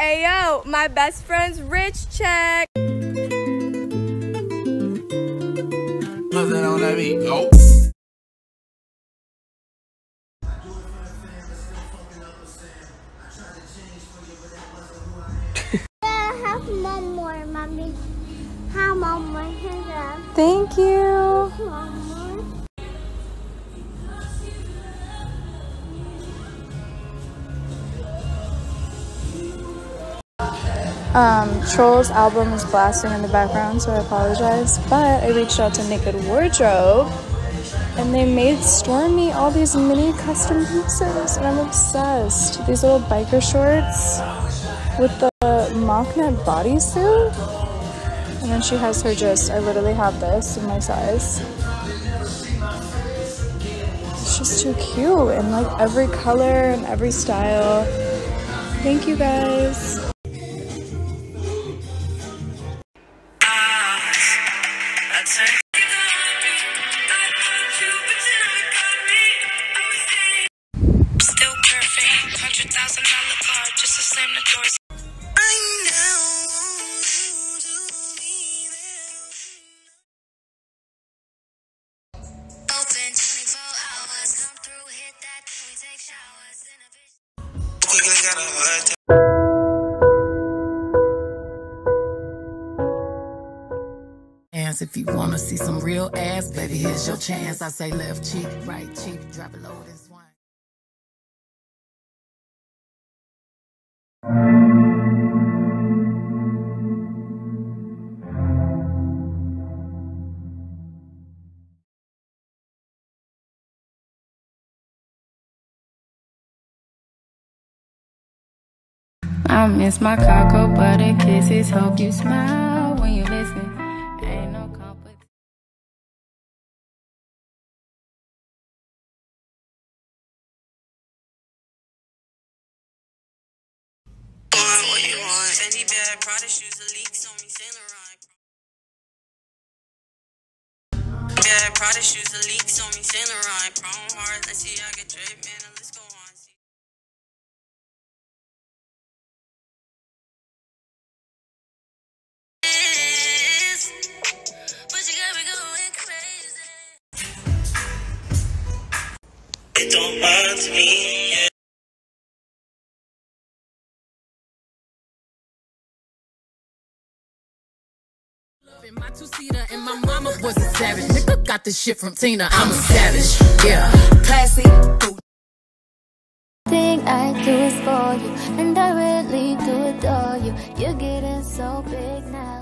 Ayo, my best friend's rich check. Have one more, mommy. Have one more. Thank you. Troll's album is blasting in the background, so I apologize, but I reached out to Naked Wardrobe and they made Stormy all these mini custom pieces and I'm obsessed. These little biker shorts with the mocknet bodysuit, and then she has her gist. I literally have this in my size. It's just too cute, and like every color and every style. Thank you guys. If you wanna see some real ass, baby, here's your chance. I say left cheek, right cheek, drop it low this one. I miss my cocoa butter kisses. Hope you smile when you listen. Prada shoes and leaks on me, Saint Laurent. Brown heart, let's see, I get draped, man, and let's go on. But you got me going crazy. It don't matter to me, yeah. My two-seater and my mama was a savage. Nigga got this shit from Tina. I'm a savage, yeah. Classy. Thing I do is for you, and I really do adore you. You're getting so big now.